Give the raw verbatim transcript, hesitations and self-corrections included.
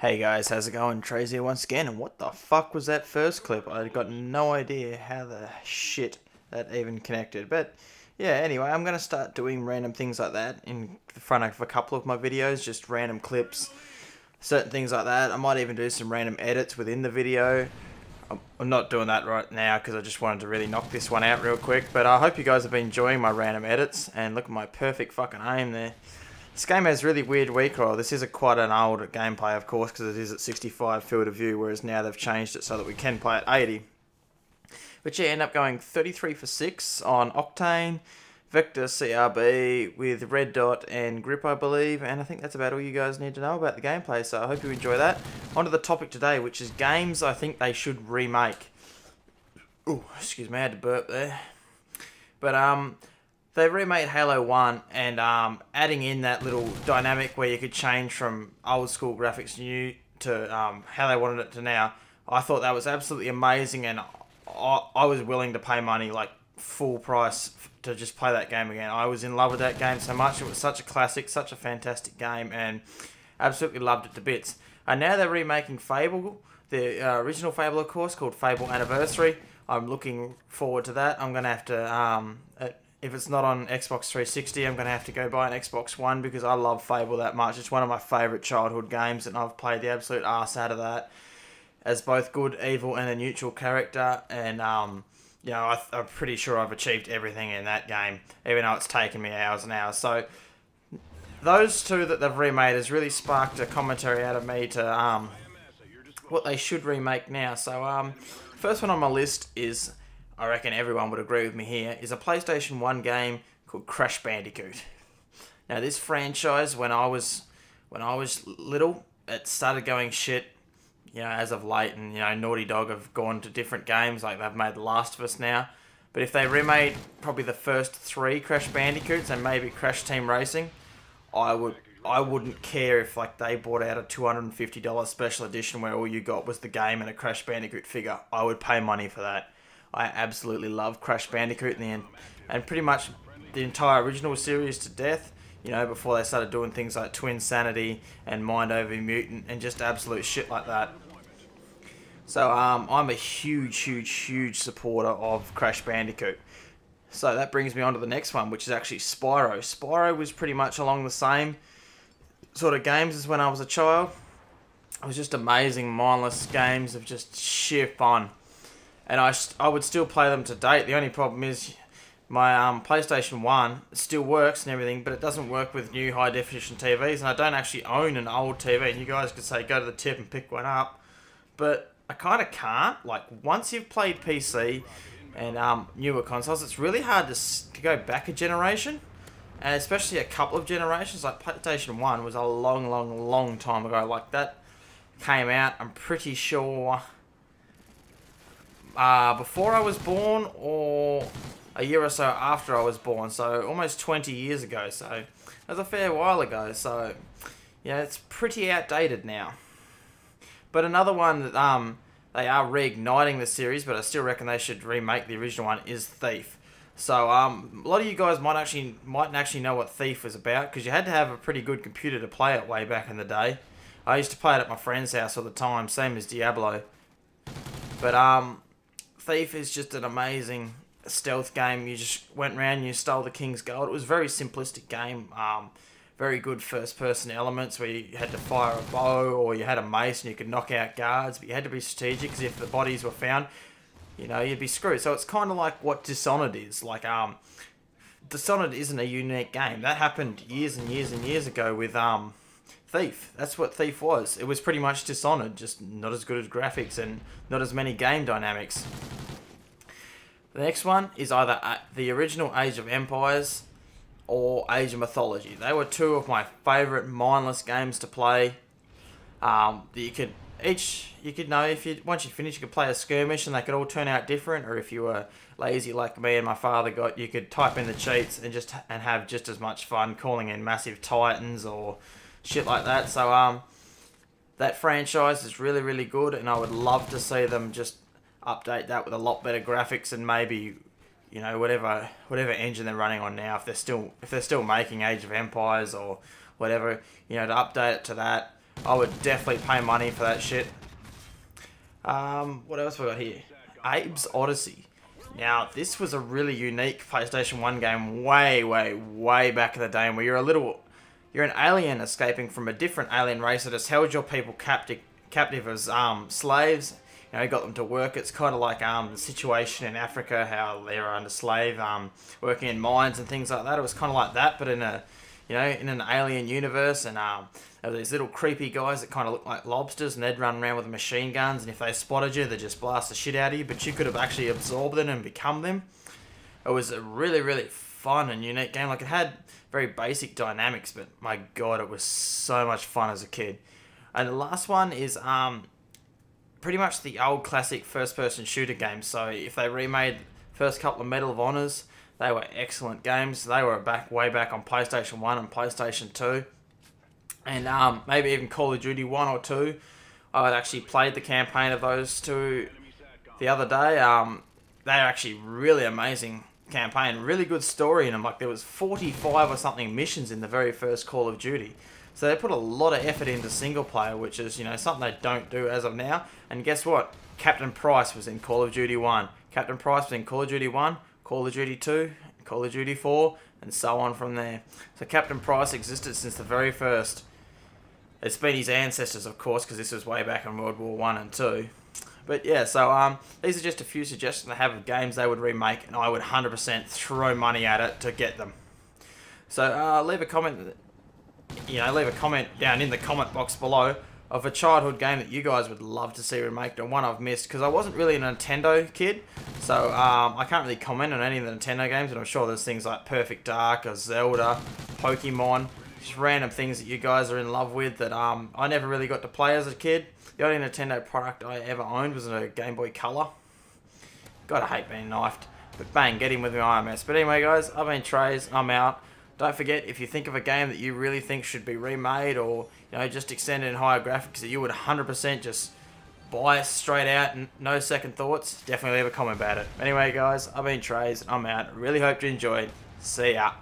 Hey guys, how's it going? Traiz here once again, and what the fuck was that first clip? I got no idea how the shit that even connected, but yeah, anyway, I'm going to start doing random things like that in front of a couple of my videos, just random clips, certain things like that. I might even do some random edits within the video. I'm not doing that right now because I just wanted to really knock this one out real quick, but I hope you guys have been enjoying my random edits, and look at my perfect fucking aim there. This game has really weird recoil. This is a quite an old gameplay, of course, because it is at sixty-five field of view, whereas now they've changed it so that we can play at eighty. But yeah, end up going thirty-three for six on Octane, Vector, C R B, with Red Dot and Grip, I believe. And I think that's about all you guys need to know about the gameplay, so I hope you enjoy that. On to the topic today, which is games I think they should remake. Ooh, excuse me, I had to burp there. But, um... they remade Halo one and um, adding in that little dynamic where you could change from old school graphics to new to um, how they wanted it to now. I thought that was absolutely amazing, and I, I was willing to pay money, like full price, to just play that game again. I was in love with that game so much. It was such a classic, such a fantastic game, and absolutely loved it to bits. And now they're remaking Fable, the uh, original Fable, of course, called Fable Anniversary. I'm looking forward to that. I'm going to have to... Um, uh, If it's not on Xbox three sixty, I'm going to have to go buy an Xbox one because I love Fable that much. It's one of my favourite childhood games, and I've played the absolute arse out of that as both good, evil, and a neutral character. And, um, you know, I, I'm pretty sure I've achieved everything in that game, even though it's taken me hours and hours. So, those two that they've remade has really sparked a commentary out of me to um, what they should remake now. So, um, first one on my list is... I reckon everyone would agree with me here, is a PlayStation one game called Crash Bandicoot. Now this franchise, when I was when I was little, it started going shit, you know, as of late, and you know, Naughty Dog have gone to different games, like they've made The Last of Us now. But if they remade probably the first three Crash Bandicoots and maybe Crash Team Racing, I would I wouldn't care if like they bought out a two hundred fifty dollar special edition where all you got was the game and a Crash Bandicoot figure. I would pay money for that. I absolutely love Crash Bandicoot in the end, and pretty much the entire original series to death, you know, before they started doing things like Twin Sanity and Mind Over Mutant and just absolute shit like that. So um, I'm a huge, huge, huge supporter of Crash Bandicoot. So that brings me on to the next one, which is actually Spyro. Spyro was pretty much along the same sort of games as when I was a child. It was just amazing, mindless games of just sheer fun. And I, I would still play them to date. The only problem is my um, PlayStation one still works and everything, but it doesn't work with new high-definition T Vs, and I don't actually own an old T V, and you guys could say, go to the tip and pick one up. But I kind of can't. Like, once you've played P C and um, newer consoles, it's really hard to, to go back a generation, and especially a couple of generations. Like, PlayStation one was a long, long, long time ago. Like, that came out, I'm pretty sure... Uh, before I was born, or a year or so after I was born, so almost twenty years ago, so that was a fair while ago, so yeah, it's pretty outdated now. But another one that um, they are reigniting the series, but I still reckon they should remake the original one, is Thief. So um, a lot of you guys might actually, mightn't actually know what Thief was about, because you had to have a pretty good computer to play it way back in the day. I used to play it at my friend's house all the time, same as Diablo. But um... Thief is just an amazing stealth game. You just went around and you stole the king's gold. It was a very simplistic game. Um, very good first-person elements where you had to fire a bow or you had a mace and you could knock out guards. But you had to be strategic because if the bodies were found, you know, you'd be screwed. So it's kind of like what Dishonored is. Like, um, Dishonored isn't a unique game. That happened years and years and years ago with um, Thief. That's what Thief was. It was pretty much Dishonored, just not as good as graphics and not as many game dynamics. The next one is either the original Age of Empires or Age of Mythology. They were two of my favourite mindless games to play. Um, you could each, you could know if you once you finish, you could play a skirmish, and they could all turn out different. Or if you were lazy like me and my father got, you could type in the cheats and just and have just as much fun calling in massive titans or shit like that. So um, that franchise is really really good, and I would love to see them just update that with a lot better graphics and maybe, you know, whatever whatever engine they're running on now, if they're still if they're still making Age of Empires or whatever, you know, to update it to that. I would definitely pay money for that shit. Um, what else we got here? Abe's Odyssey. Now, this was a really unique PlayStation one game way, way, way back in the day, where you're a little... You're an alien escaping from a different alien race that has held your people captive, captive as um, slaves. You know, you got them to work. It's kind of like um, the situation in Africa, how they were under slave, um, working in mines and things like that. It was kind of like that, but in a... You know, in an alien universe, and um, there were these little creepy guys that kind of looked like lobsters, and they'd run around with machine guns, and if they spotted you, they'd just blast the shit out of you, but you could have actually absorbed them and become them. It was a really, really fun and unique game. Like, it had very basic dynamics, but my god, it was so much fun as a kid. And the last one is um, pretty much the old classic first-person shooter game. So if they remade the first couple of Medal of Honors, they were excellent games. They were back way back on PlayStation one and PlayStation two. And um, maybe even Call of Duty one or two. I had actually played the campaign of those two the other day. Um, they are actually really amazing campaign. Really good story in them. Like, there was forty-five or something missions in the very first Call of Duty. So they put a lot of effort into single player, which is, you know, something they don't do as of now. And guess what? Captain Price was in Call of Duty one. Captain Price was in Call of Duty one. Call of Duty two, Call of Duty four, and so on from there. So Captain Price existed since the very first. It's been his ancestors, of course, because this was way back in World War one and two. But yeah, so um, these are just a few suggestions I have of games they would remake, and I would one hundred percent throw money at it to get them. So uh, leave a comment, you know, leave a comment down in the comment box below of a childhood game that you guys would love to see remade, and one I've missed, because I wasn't really a Nintendo kid, so um, I can't really comment on any of the Nintendo games, and I'm sure there's things like Perfect Dark, or Zelda, Pokemon, just random things that you guys are in love with that um, I never really got to play as a kid. The only Nintendo product I ever owned was a Game Boy Color. Gotta hate being knifed, but bang, get in with my I M S. But anyway guys, I've been Traiz, I'm out. Don't forget, if you think of a game that you really think should be remade, or you know, just extended in higher graphics that you would one hundred percent just buy straight out and no second thoughts, definitely leave a comment about it. Anyway guys, I've been Traiz, I'm out. Really hope you enjoyed. See ya.